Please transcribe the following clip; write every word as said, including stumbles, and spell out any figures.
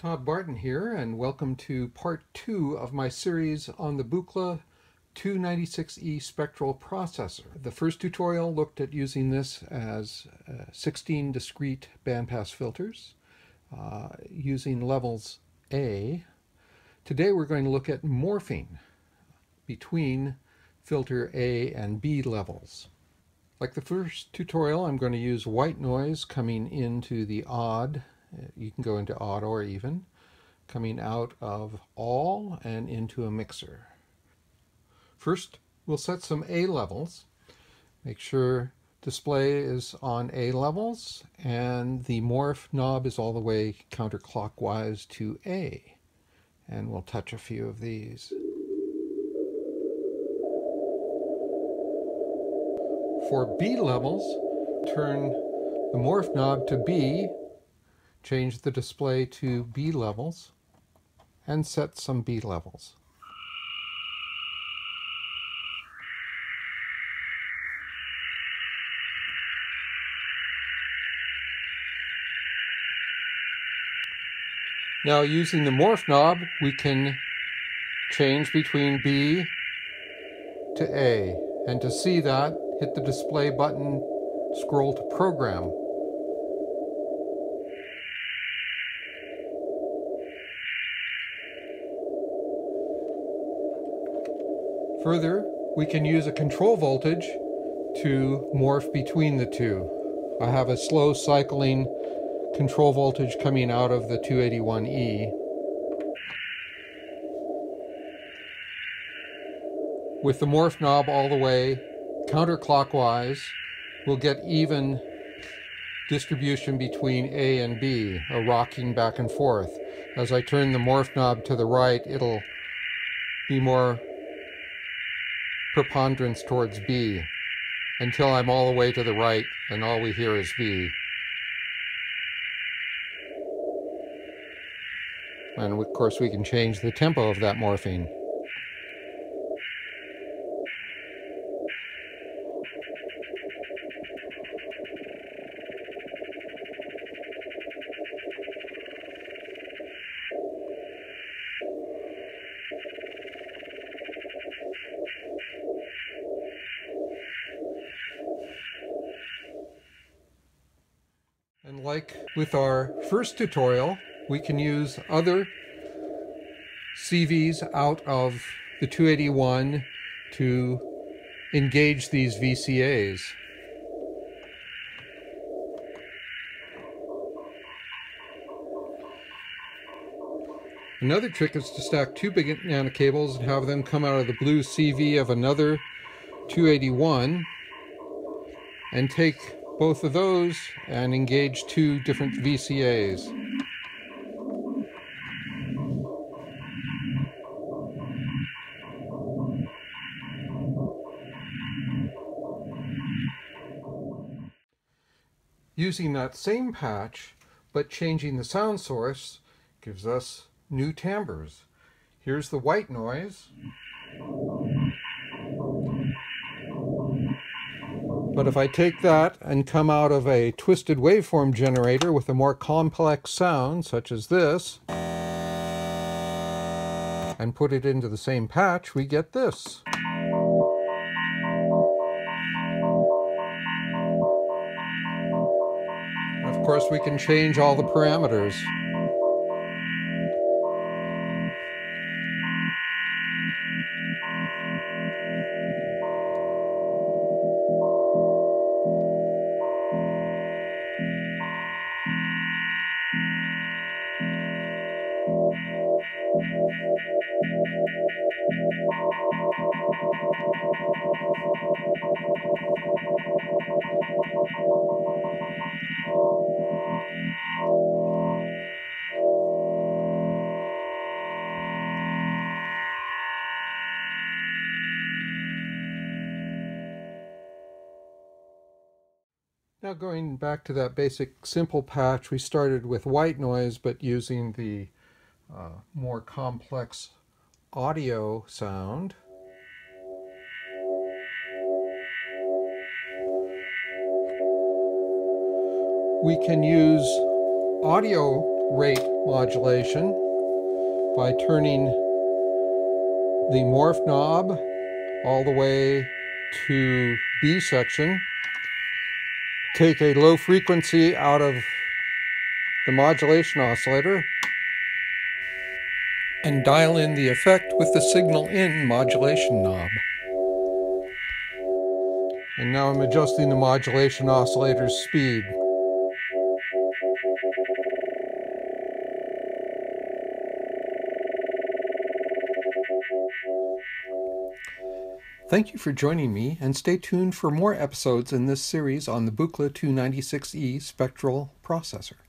Todd Barton here, and welcome to part two of my series on the Buchla two ninety-six E Spectral Processor. The first tutorial looked at using this as uh, sixteen discrete bandpass filters uh, using levels A. Today we're going to look at morphing between filter A and B levels. Like the first tutorial, I'm going to use white noise coming into the odd. You can go into odd or even, coming out of all and into a mixer. First, we'll set some A levels. Make sure display is on A levels and the morph knob is all the way counterclockwise to A. And we'll touch a few of these. For B levels, turn the morph knob to B. Change the display to B levels and set some B levels. Now, using the morph knob, we can change between B to A. And to see that, hit the display button, scroll to program. Further, we can use a control voltage to morph between the two. I have a slow cycling control voltage coming out of the two eighty-one E. With the morph knob all the way counterclockwise, we'll get even distribution between A and B, a rocking back and forth. As I turn the morph knob to the right, it'll be more preponderance towards B until I'm all the way to the right and all we hear is B. And of course we can change the tempo of that morphing. And like with our first tutorial, we can use other C Vs out of the two eighty-one to engage these V C As. Another trick is to stack two banana cables and have them come out of the blue C V of another two eighty-one and take both of those and engage two different V C As. Using that same patch, but changing the sound source, gives us new timbres. Here's the white noise, but if I take that and come out of a twisted waveform generator with a more complex sound, such as this, and put it into the same patch, we get this. And of course, we can change all the parameters. Now, going back to that basic simple patch, we started with white noise, but using the uh, more complex audio sound. We can use audio rate modulation by turning the morph knob all the way to B section. Take a low frequency out of the modulation oscillator and dial in the effect with the signal in modulation knob. And now I'm adjusting the modulation oscillator's speed. Thank you for joining me, and stay tuned for more episodes in this series on the Buchla two ninety-six E Spectral Processor.